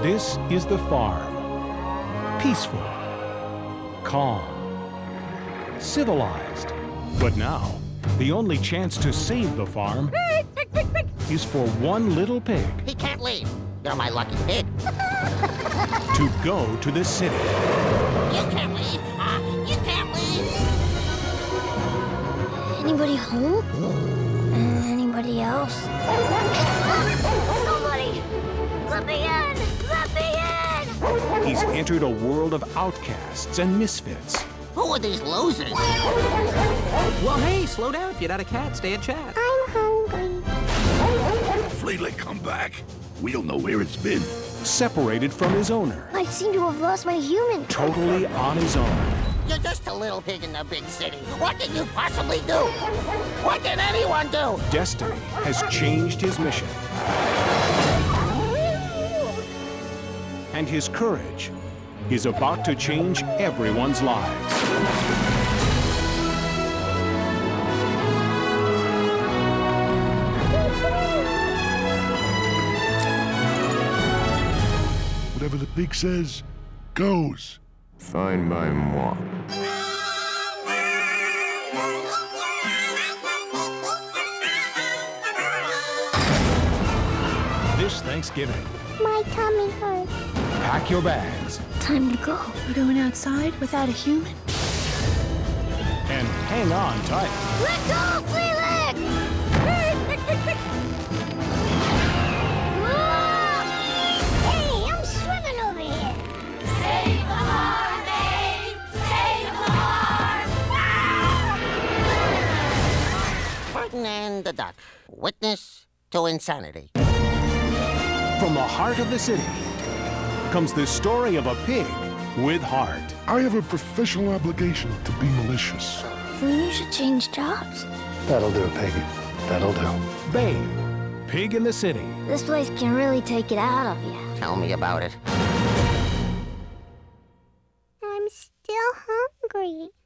This is the farm. Peaceful, calm, civilized. But now, the only chance to save the farm is for one little pig. He can't leave. You're my lucky pig. To go to the city. You can't leave. You can't leave. Anybody home? Anybody else? Somebody! Let me in! Let me in! He's entered a world of outcasts and misfits. Who are these losers? Well, hey, slow down. If you're not a cat, stay and chat. I'm hungry. Fleetly, come back. We don't know where it's been. Separated from his owner. I seem to have lost my human. Totally on his own. You're just a little pig in a big city. What can you possibly do? What can anyone do? Destiny has changed his mission. And his courage is about to change everyone's lives. Whatever the pig says, goes. Fine by moi. This Thanksgiving. My tummy hurts. Pack your bags. Time to go. We're going outside without a human. And hang on tight. Let go, Fleetwood! Ferdinand the Duck, witness to insanity. From the heart of the city comes the story of a pig with heart. I have a professional obligation to be malicious. Then you should change jobs. That'll do, Piggy. That'll do. Babe, Pig in the City. This place can really take it out of you. Tell me about it. I'm still hungry.